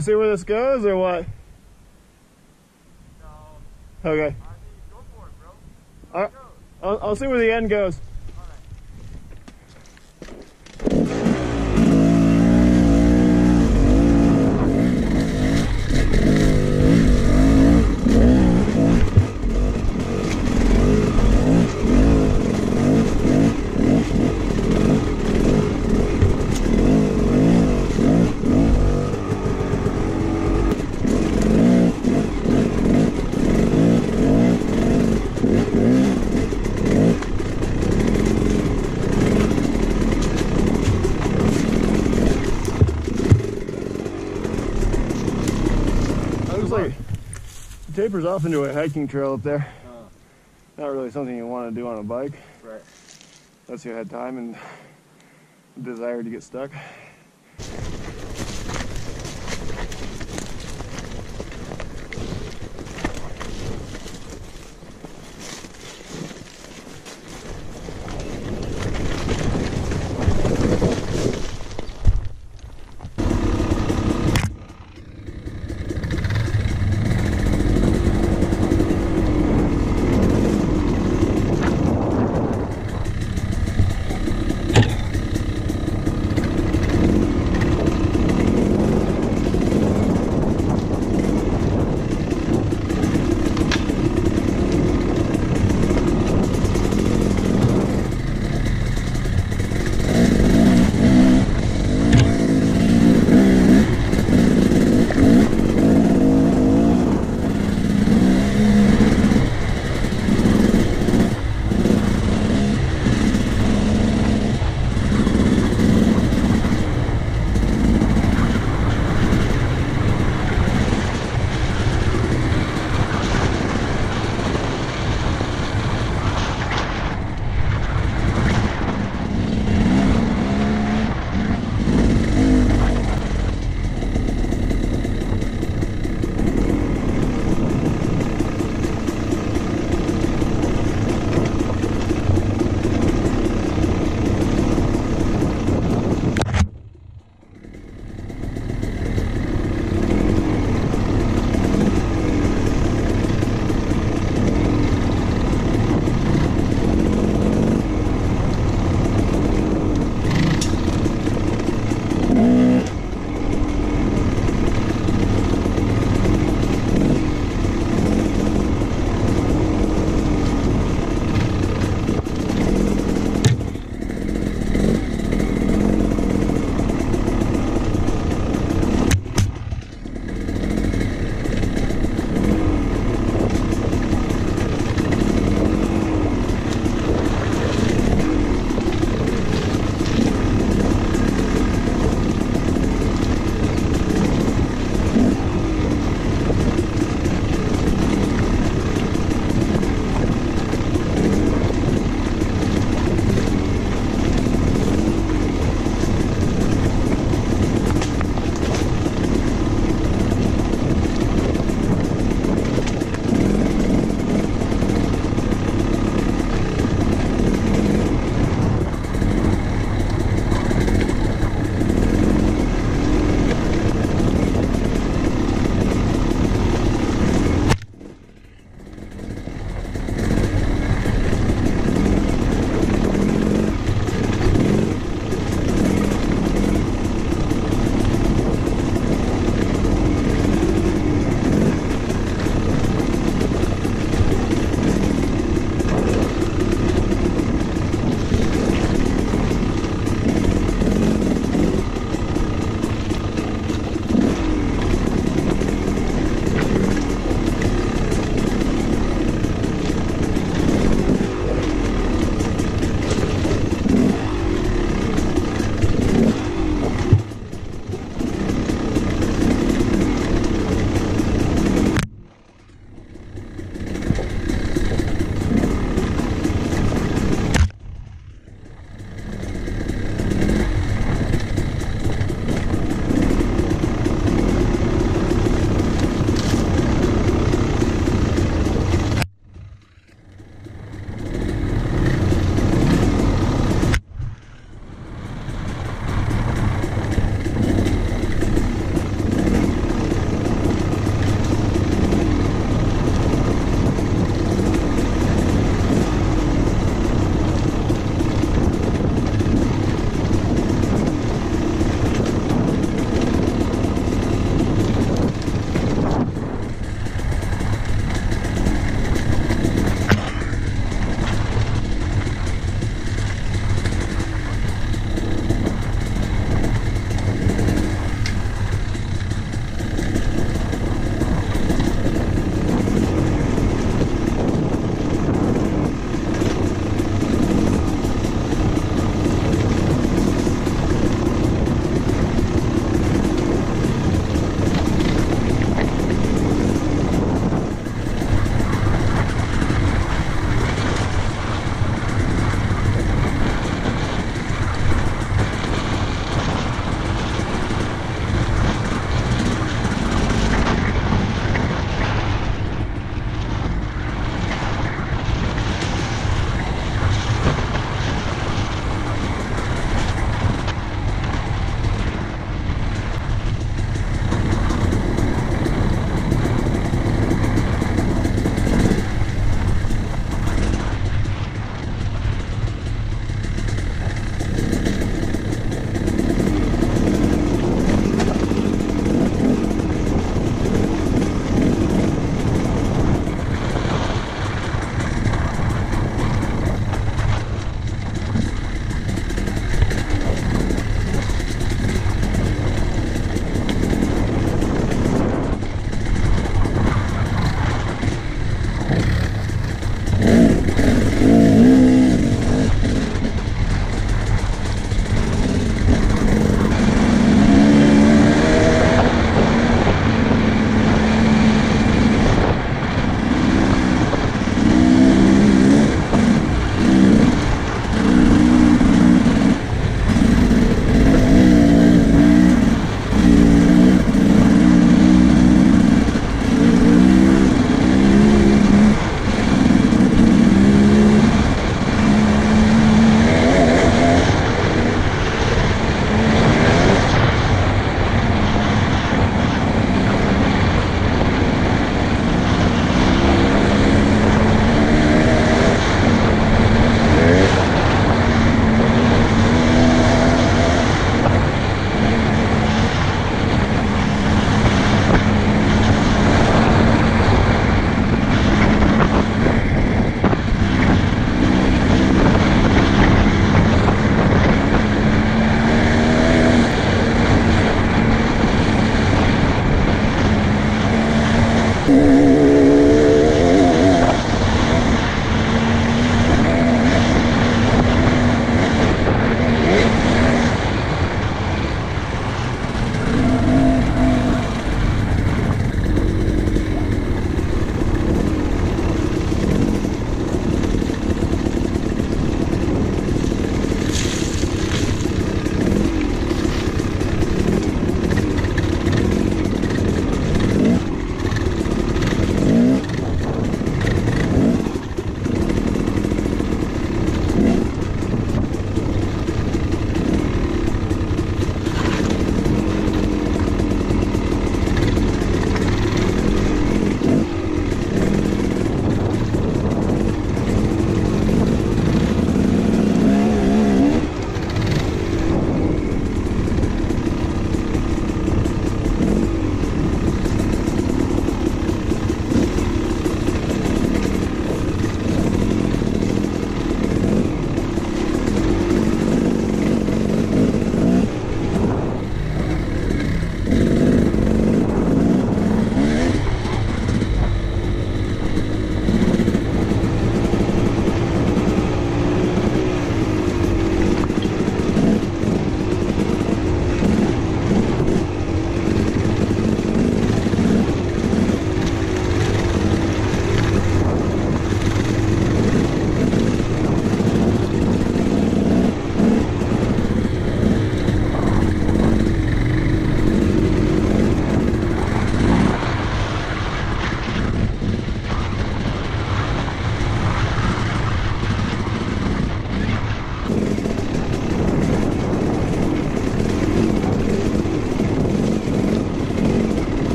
Want to see where this goes or what? No. Okay. I mean, go for it, bro. It goes. I'll see where the end goes. Tapers off into a hiking trail up there. Not really something you want to do on a bike. Right. Unless you had time and desire to get stuck.